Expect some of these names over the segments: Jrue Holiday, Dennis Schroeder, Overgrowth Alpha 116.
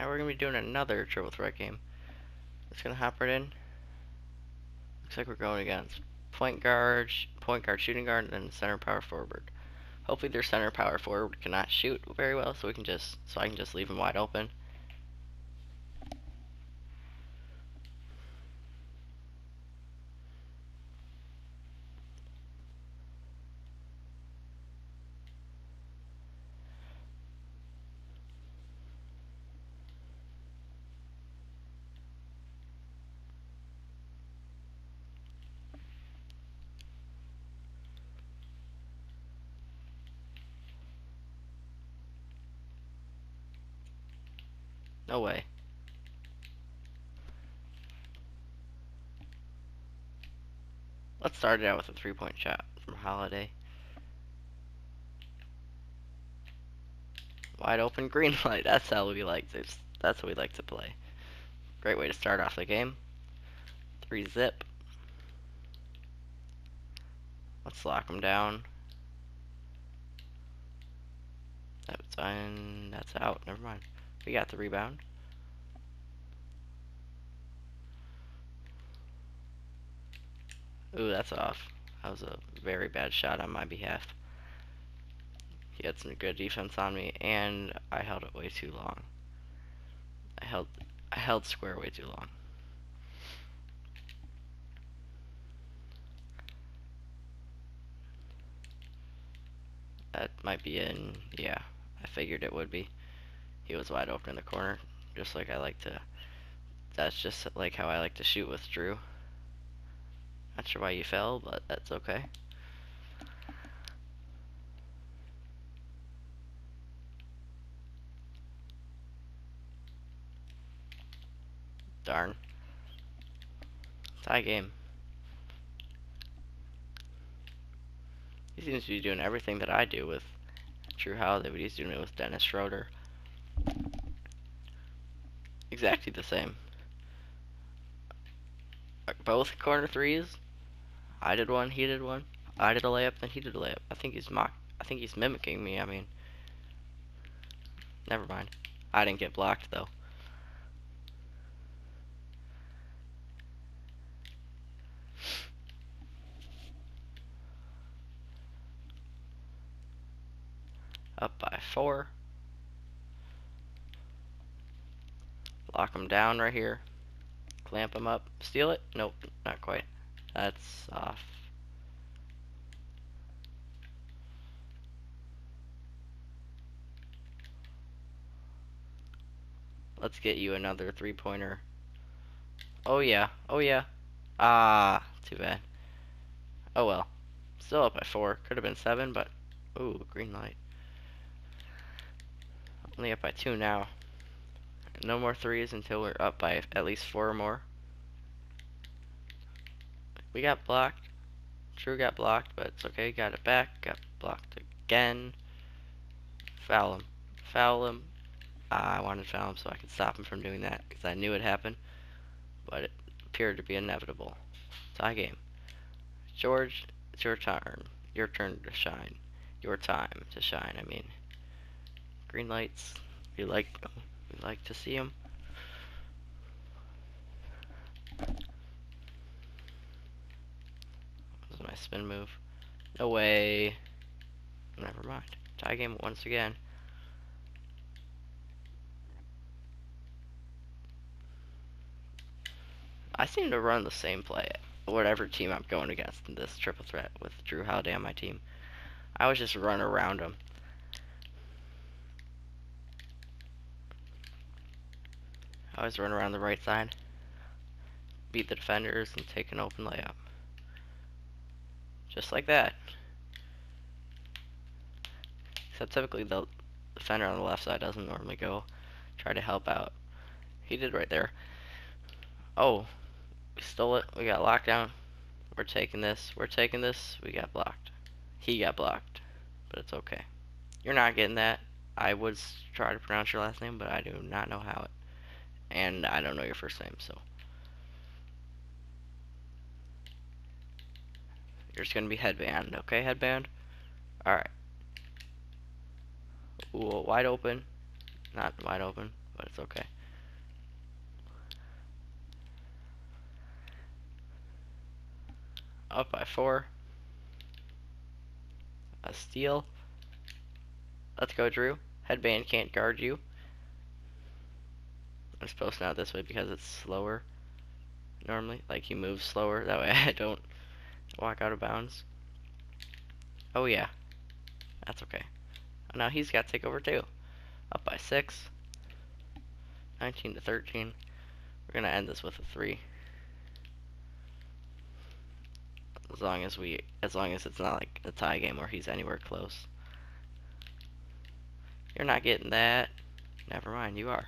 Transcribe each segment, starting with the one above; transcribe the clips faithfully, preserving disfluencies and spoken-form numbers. Now we're going to be doing another triple threat game. It's going to hop right in. Looks like we're going against point guard, point guard, shooting guard, and then center power forward. Hopefully their center power forward cannot shoot very well, so we can just, so I can just leave them wide open. No way. Let's start it out with a three-point shot from Holiday. Wide open, green light. That's how we like to. That's how we like to play. Great way to start off the game. Three zip. Let's lock them down. That's in. That's out. Never mind. We got the rebound. Ooh, that's off. That was a very bad shot on my behalf. He had some good defense on me, and I held it way too long. I held, I held square way too long. That might be in. Yeah, I figured it would be. He was wide open in the corner, just like I like to. That's just like how I like to shoot with Jrue. Not sure why you fell, but that's okay. Darn. Tie game. He seems to be doing everything that I do with Jrue Holiday, but he's doing it with Dennis Schroeder. Exactly the same. Both corner threes. I did one. He did one. I did a layup. Then he did a layup. I think he's mock. I think he's mimicking me. I mean, never mind. I didn't get blocked though. Up by four. Lock him down right here. Clamp him up. Steal it? Nope, not quite. That's off. Let's get you another three-pointer. Oh, yeah. Oh, yeah. Ah, too bad. Oh, well. Still up by four. Could have been seven, but... Ooh, green light. Only up by two now. No more threes until we're up by at least four or more. We got blocked. Jrue got blocked, but it's okay. Got it back. Got blocked again. Foul him. Foul him. Ah, I wanted to foul him so I could stop him from doing that because I knew it happened, but it appeared to be inevitable. Tie game. George, it's your turn. Your turn to shine. Your time to shine, I mean. Green lights. You like them. We like to see him. That was my spin move. No way. Never mind. Tie game once again. I seem to run the same play, whatever team I'm going against in this triple threat with Jrue Holiday on my team. I always just run around him. I always run around the right side, beat the defenders, and take an open layup. Just like that. Except typically the defender on the left side doesn't normally go try to help out. He did right there. Oh, we stole it. We got locked down. We're taking this. We're taking this. We got blocked. He got blocked, but it's okay. You're not getting that. I would try to pronounce your last name, but I do not know how it. And I don't know your first name, so you're just gonna be headband, okay? Headband. All right. Ooh, wide open. Not wide open. but it's okay. Up by four. A steal. Let's go, Jrue. Headband can't guard you. I'm supposed to not this way because it's slower. Normally, like he moves slower. That way I don't walk out of bounds. Oh yeah, that's okay. Now he's got takeover too. Up by six. nineteen to thirteen. We're gonna end this with a three. As long as we, as long as it's not like a tie game where he's anywhere close. You're not getting that. Never mind, you are.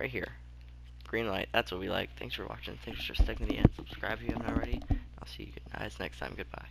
Right here. Green light. That's what we like. Thanks for watching. Thanks for sticking to the end. Subscribe if you haven't already. I'll see you guys next time. Goodbye.